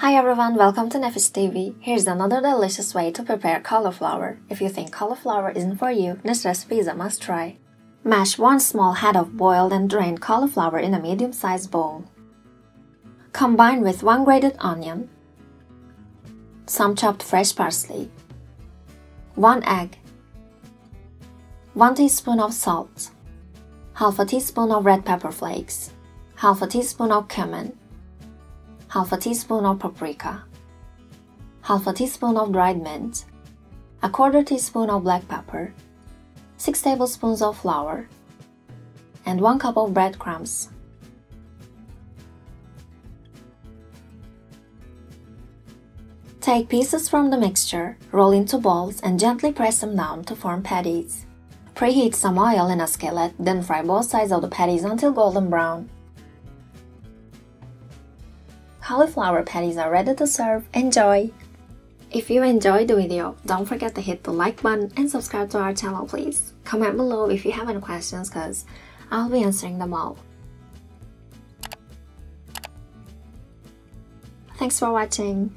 Hi everyone, welcome to Nefis TV. Here's another delicious way to prepare cauliflower. If you think cauliflower isn't for you, this recipe is a must try. Mash one small head of boiled and drained cauliflower in a medium-sized bowl. Combine with one grated onion, some chopped fresh parsley, one egg, 1 teaspoon of salt, half a teaspoon of red pepper flakes, half a teaspoon of cumin, half a teaspoon of paprika, half a teaspoon of dried mint, a quarter teaspoon of black pepper, 6 tablespoons of flour, and 1 cup of breadcrumbs. Take pieces from the mixture, roll into balls, and gently press them down to form patties. Preheat some oil in a skillet, then fry both sides of the patties until golden brown. Cauliflower patties are ready to serve. Enjoy! If you enjoyed the video, don't forget to hit the like button and subscribe to our channel, please. Comment below if you have any questions, cause I'll be answering them all. Thanks for watching.